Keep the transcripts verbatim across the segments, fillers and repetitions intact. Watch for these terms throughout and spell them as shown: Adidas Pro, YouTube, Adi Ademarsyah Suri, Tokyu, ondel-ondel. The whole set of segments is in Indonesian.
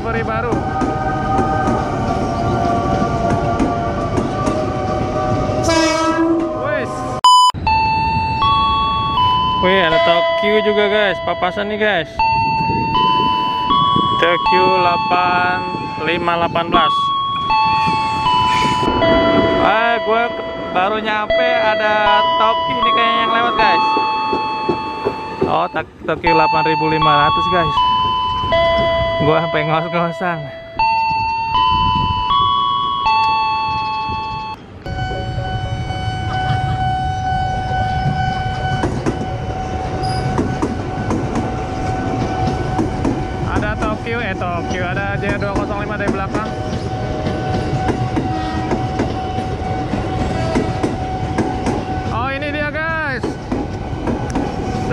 livery baru. Wes. Wih, ada Tokyu juga guys, papasan nih guys. Tokyu delapan lima delapan belas. Eh, gue baru nyampe ada Tokyu ini kayaknya yang lewat guys. Oh, Tokyu delapan ribu lima ratus guys. Gue sampai ngos-ngosan. Ada Tokyu, eh Tokyu ada J dua nol lima dari belakang.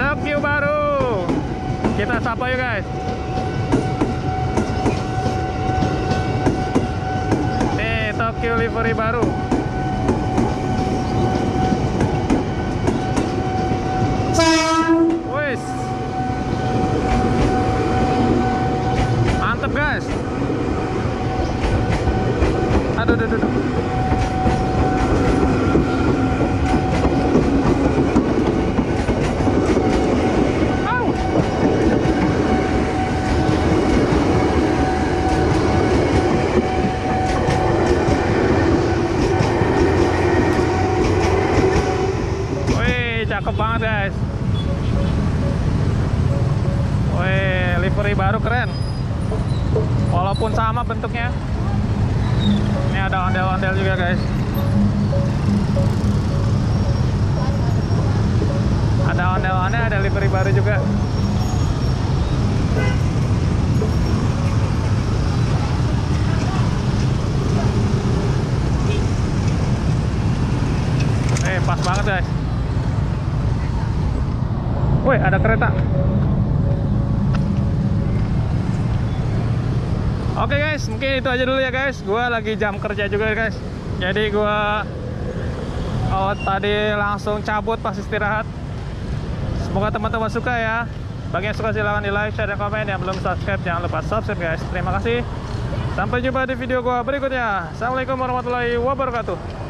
Tokyu baru, kita sapa yuk guys. Nih Tokyu livery baru. Wis, mantep guys. Aduh, aduh, aduh. Cakep banget guys. Wih, livery baru keren. Walaupun sama bentuknya. Ini ada ondel-ondel juga guys. Ada ondel-ondel, ada livery baru juga. Eh, pas banget guys. Woi, ada kereta. Oke guys, mungkin itu aja dulu ya guys. Gua lagi jam kerja juga guys. Jadi gua oh, tadi langsung cabut pas istirahat. Semoga teman-teman suka ya. Bagi yang suka silahkan di like, share, dan komen. Yang belum subscribe jangan lupa subscribe guys. Terima kasih. Sampai jumpa di video gua berikutnya. Assalamualaikum warahmatullahi wabarakatuh.